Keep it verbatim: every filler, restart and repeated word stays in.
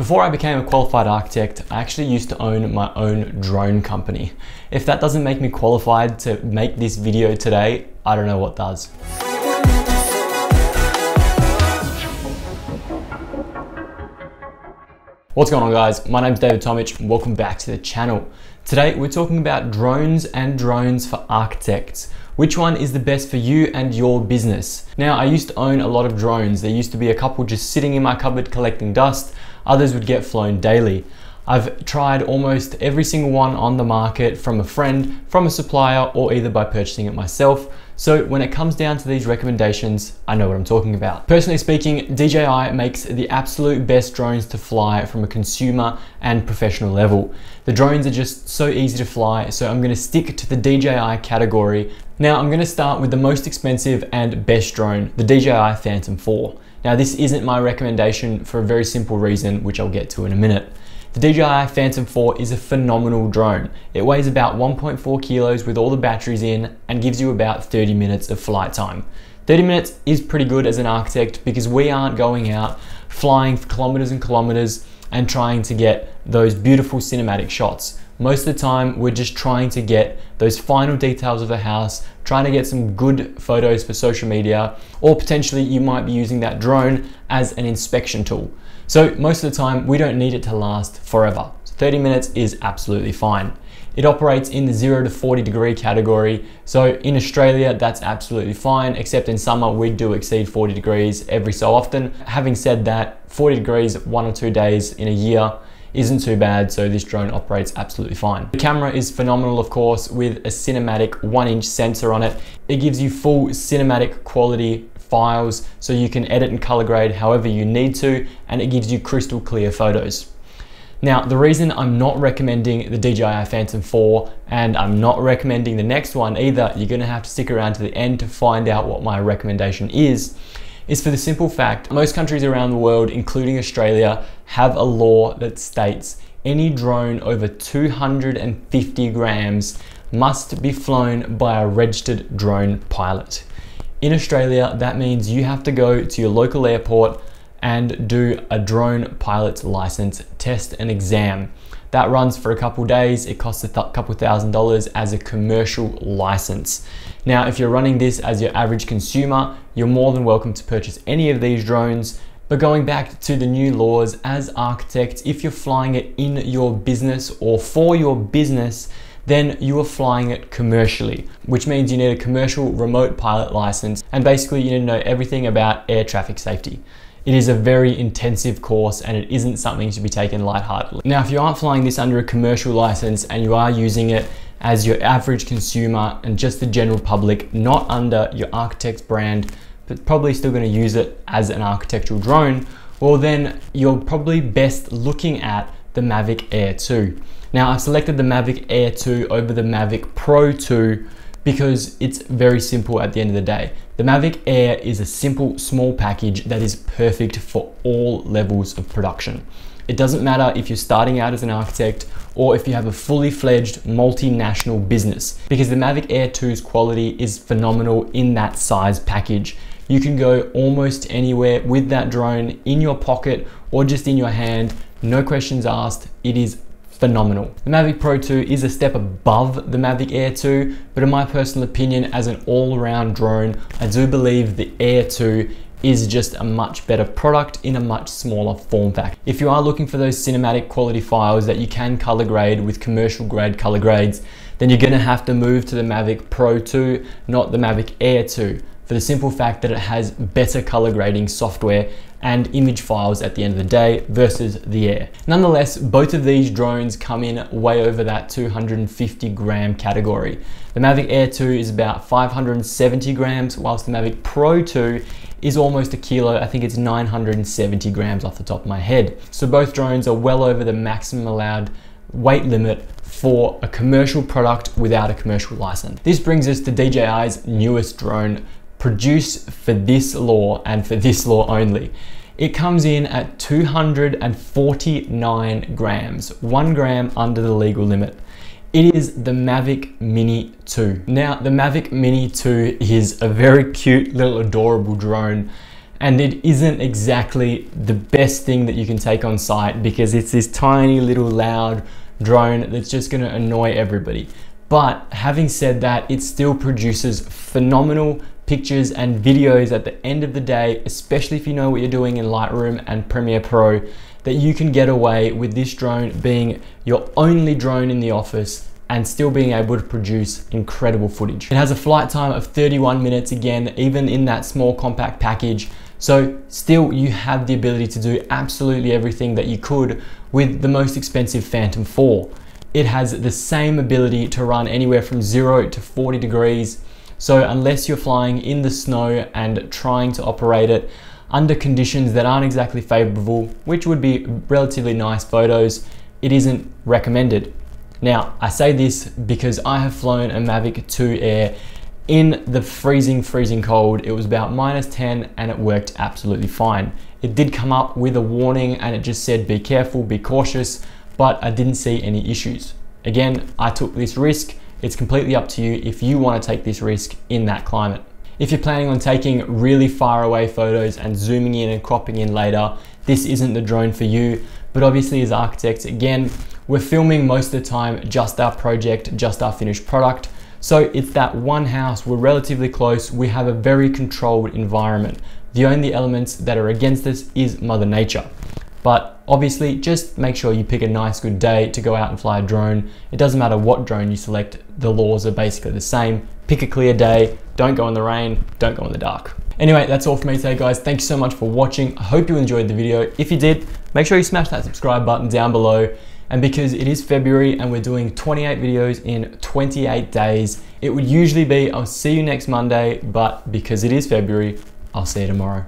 Before I became a qualified architect, I actually used to own my own drone company. If that doesn't make me qualified to make this video today, I don't know what does. What's going on, guys? My name's David Tomich. Welcome back to the channel. Today, we're talking about drones and drones for architects. Which one is the best for you and your business? Now, I used to own a lot of drones. There used to be a couple just sitting in my cupboard collecting dust. Others would get flown daily. I've tried almost every single one on the market from a friend, from a supplier, or either by purchasing it myself. So when it comes down to these recommendations, I know what I'm talking about. Personally speaking, D J I makes the absolute best drones to fly from a consumer and professional level. The drones are just so easy to fly, so I'm gonna stick to the D J I category. Now I'm gonna start with the most expensive and best drone, the D J I Phantom four. Now this isn't my recommendation for a very simple reason, which I'll get to in a minute. The D J I Phantom four is a phenomenal drone. It weighs about one point four kilos with all the batteries in and gives you about thirty minutes of flight time. thirty minutes is pretty good as an architect because we aren't going out flying for kilometers and kilometers and trying to get those beautiful cinematic shots. Most of the time, we're just trying to get those final details of the house, trying to get some good photos for social media, or potentially you might be using that drone as an inspection tool. So most of the time, we don't need it to last forever. thirty minutes is absolutely fine. It operates in the zero to forty degree category. So in Australia, that's absolutely fine, except in summer, we do exceed forty degrees every so often. Having said that, forty degrees, one or two days in a year, isn't too bad, so this drone operates absolutely fine. The camera is phenomenal, of course, with a cinematic one inch sensor on it. It gives you full cinematic quality files, so you can edit and color grade however you need to, and it gives you crystal clear photos. Now, the reason I'm not recommending the D J I Phantom four, and I'm not recommending the next one either, you're gonna have to stick around to the end to find out what my recommendation is, is for the simple fact, most countries around the world, including Australia, have a law that states any drone over two hundred fifty grams must be flown by a registered drone pilot. In Australia, that means you have to go to your local airport and do a drone pilot's license test and exam. That runs for a couple days. It costs a th couple thousand dollars as a commercial license. Now, if you're running this as your average consumer, you're more than welcome to purchase any of these drones. But going back to the new laws, as architects, if you're flying it in your business or for your business, then you are flying it commercially, which means you need a commercial remote pilot license. And basically you need to know everything about air traffic safety. It is a very intensive course and it isn't something to be taken lightheartedly. Now, if you aren't flying this under a commercial license and you are using it as your average consumer and just the general public, not under your architect's brand, but probably still gonna use it as an architectural drone, well then you're probably best looking at the Mavic Air two. Now, I've selected the Mavic Air two over the Mavic Pro two because it's very simple at the end of the day. The Mavic Air is a simple, small package that is perfect for all levels of production. It doesn't matter if you're starting out as an architect or if you have a fully fledged multinational business, because the Mavic Air two's quality is phenomenal in that size package. You can go almost anywhere with that drone, in your pocket or just in your hand, no questions asked. It is phenomenal. The Mavic Pro two is a step above the Mavic Air two, but in my personal opinion, as an all-round drone, I do believe the Air two is just a much better product in a much smaller form factor. If you are looking for those cinematic quality files that you can color grade with commercial grade color grades, then you're gonna have to move to the Mavic Pro two, not the Mavic Air two, for the simple fact that it has better color grading software and image files at the end of the day versus the Air. Nonetheless, both of these drones come in way over that two hundred fifty gram category. The Mavic Air two is about five hundred seventy grams, whilst the Mavic Pro two is almost a kilo. I think it's nine hundred seventy grams off the top of my head. So both drones are well over the maximum allowed weight limit for a commercial product without a commercial license. This brings us to D J I's newest drone, produced for this law and for this law only. It comes in at two hundred forty-nine grams, one gram under the legal limit. It is the Mavic Mini two. Now, the Mavic Mini two is a very cute little adorable drone and it isn't exactly the best thing that you can take on site because it's this tiny little loud drone that's just going to annoy everybody. But having said that, it still produces phenomenal pictures and videos at the end of the day, especially if you know what you're doing in Lightroom and Premiere Pro, that you can get away with this drone being your only drone in the office and still being able to produce incredible footage. It has a flight time of thirty-one minutes, again, even in that small compact package. So still you have the ability to do absolutely everything that you could with the most expensive Phantom four. It has the same ability to run anywhere from zero to forty degrees. So unless you're flying in the snow and trying to operate it under conditions that aren't exactly favorable, which would be relatively nice photos, it isn't recommended. Now, I say this because I have flown a Mavic two Air in the freezing, freezing cold. It was about minus ten and it worked absolutely fine. It did come up with a warning and it just said, be careful, be cautious, but I didn't see any issues. Again, I took this risk. It's completely up to you if you want to take this risk in that climate. If you're planning on taking really far away photos and zooming in and cropping in later, this isn't the drone for you. But obviously as architects, again, we're filming most of the time just our project, just our finished product. So it's that one house, we're relatively close, we have a very controlled environment. The only elements that are against us is Mother Nature. But obviously just make sure you pick a nice good day to go out and fly a drone. It doesn't matter what drone you select, the laws are basically the same. Pick a clear day, don't go in the rain, don't go in the dark. Anyway, that's all for me today, guys. Thank you so much for watching. I hope you enjoyed the video. If you did, make sure you smash that subscribe button down below. And because it is February and we're doing twenty-eight videos in twenty-eight days, it would usually be I'll see you next Monday, but because it is February, I'll see you tomorrow.